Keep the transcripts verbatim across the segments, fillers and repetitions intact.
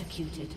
executed.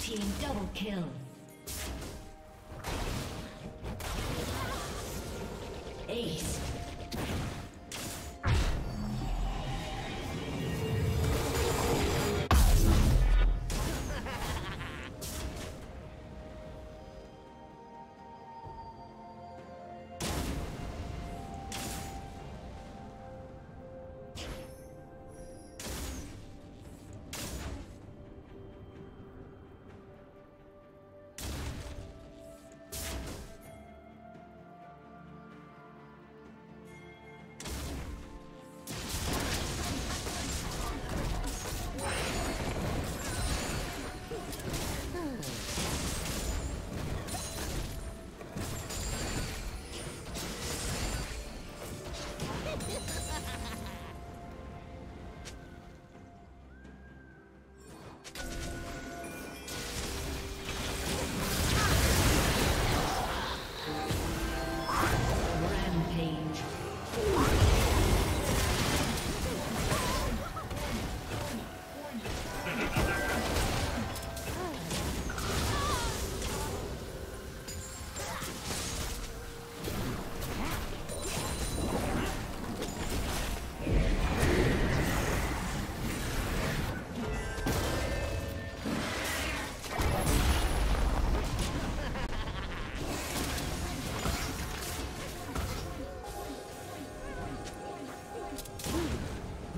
Team double kill. Ace.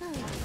Oh.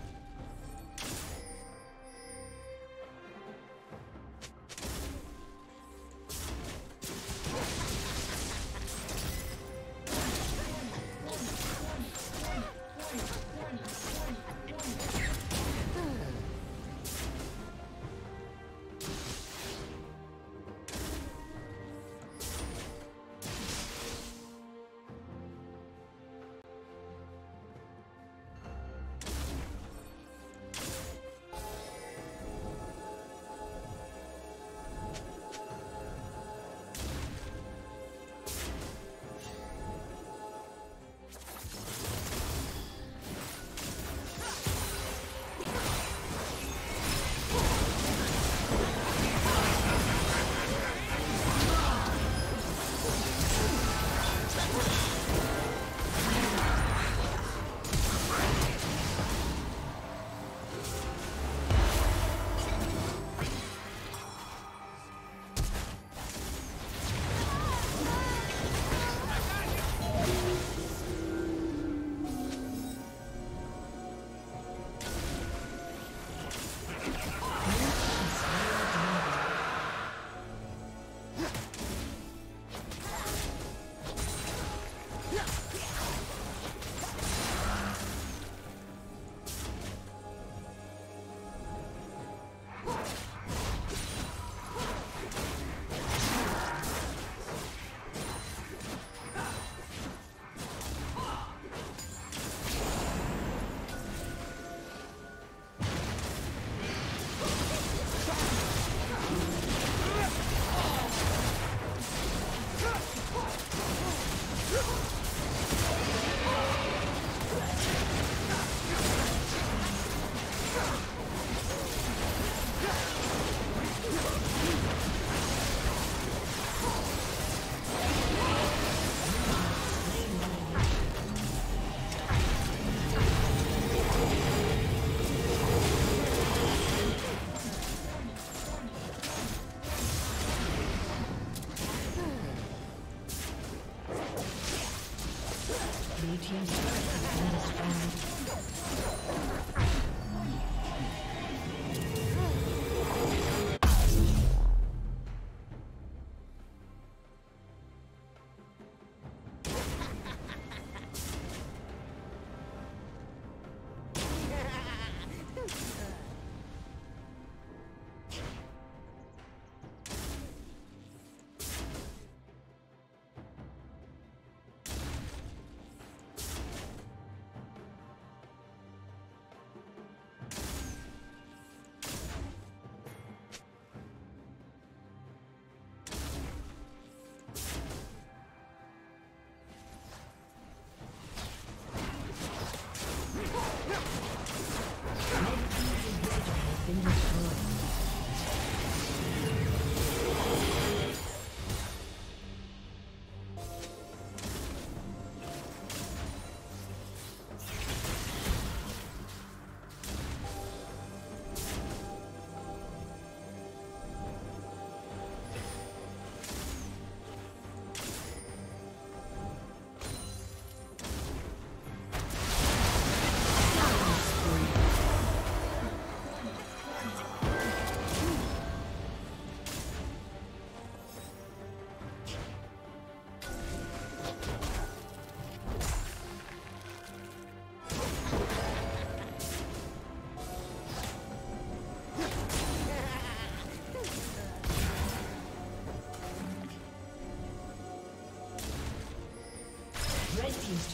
His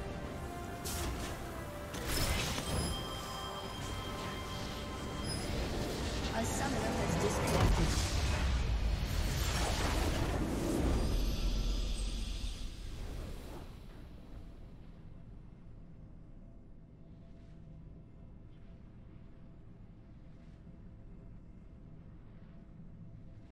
kill.